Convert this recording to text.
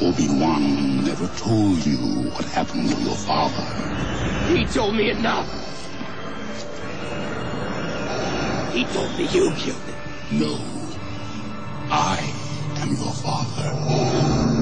Obi-Wan never told you what happened to your father. He told me enough. He told me you killed him. No. I am your father.